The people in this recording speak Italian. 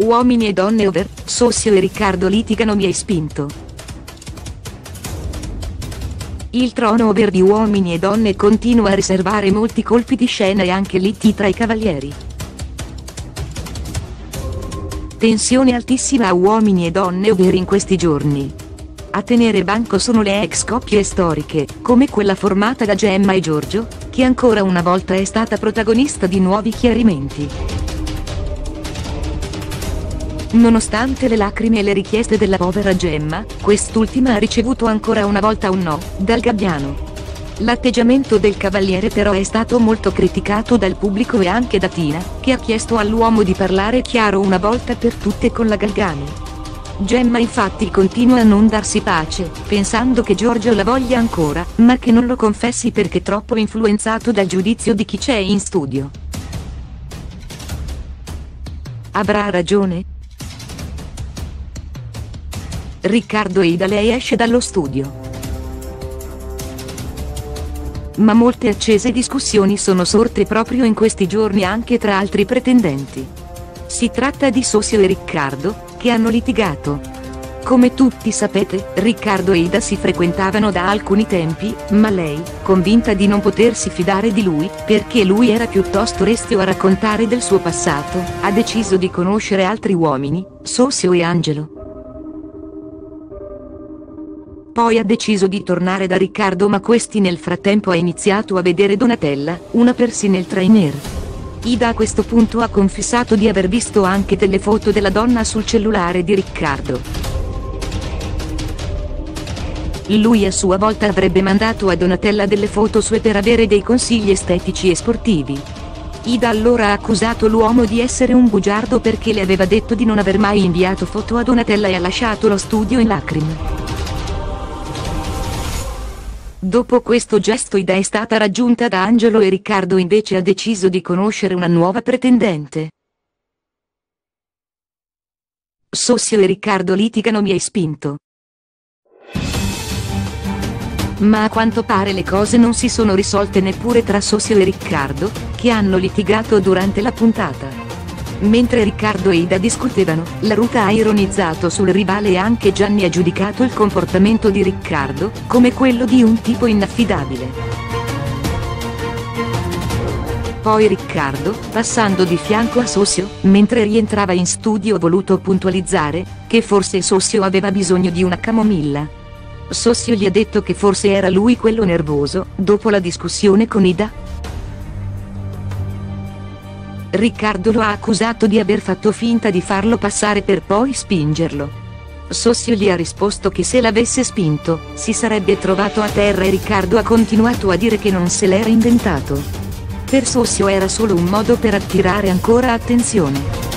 Uomini e donne over, Sossio e Riccardo litigano, mi hai spinto. Il trono over di Uomini e Donne continua a riservare molti colpi di scena e anche liti tra i cavalieri. Tensione altissima a Uomini e Donne over in questi giorni. A tenere banco sono le ex coppie storiche, come quella formata da Gemma e Giorgio, che ancora una volta è stata protagonista di nuovi chiarimenti. Nonostante le lacrime e le richieste della povera Gemma, quest'ultima ha ricevuto ancora una volta un no, dal gabbiano. L'atteggiamento del cavaliere però è stato molto criticato dal pubblico e anche da Tina, che ha chiesto all'uomo di parlare chiaro una volta per tutte con la Galgani. Gemma infatti continua a non darsi pace, pensando che Giorgio la voglia ancora, ma che non lo confessi perché troppo influenzato dal giudizio di chi c'è in studio. Avrà ragione? Riccardo e Ida, lei esce dallo studio. Ma molte accese discussioni sono sorte proprio in questi giorni anche tra altri pretendenti. Si tratta di Sossio e Riccardo, che hanno litigato. Come tutti sapete, Riccardo e Ida si frequentavano da alcuni tempi, ma lei, convinta di non potersi fidare di lui, perché lui era piuttosto restio a raccontare del suo passato, ha deciso di conoscere altri uomini, Sossio e Angelo. Poi ha deciso di tornare da Riccardo, ma questi nel frattempo ha iniziato a vedere Donatella, una persi nel trainer. Ida a questo punto ha confessato di aver visto anche delle foto della donna sul cellulare di Riccardo. Lui a sua volta avrebbe mandato a Donatella delle foto sue per avere dei consigli estetici e sportivi. Ida allora ha accusato l'uomo di essere un bugiardo perché le aveva detto di non aver mai inviato foto a Donatella e ha lasciato lo studio in lacrime. Dopo questo gesto Ida è stata raggiunta da Angelo e Riccardo invece ha deciso di conoscere una nuova pretendente. Sossio e Riccardo litigano, mi hai spinto. Ma a quanto pare le cose non si sono risolte neppure tra Sossio e Riccardo, che hanno litigato durante la puntata. Mentre Riccardo e Ida discutevano, la Ruta ha ironizzato sul rivale e anche Gianni ha giudicato il comportamento di Riccardo come quello di un tipo inaffidabile. Poi Riccardo, passando di fianco a Sossio, mentre rientrava in studio ha voluto puntualizzare che forse Sossio aveva bisogno di una camomilla. Sossio gli ha detto che forse era lui quello nervoso, dopo la discussione con Ida. Riccardo lo ha accusato di aver fatto finta di farlo passare per poi spingerlo. Sossio gli ha risposto che se l'avesse spinto, si sarebbe trovato a terra e Riccardo ha continuato a dire che non se l'era inventato. Per Sossio era solo un modo per attirare ancora attenzione.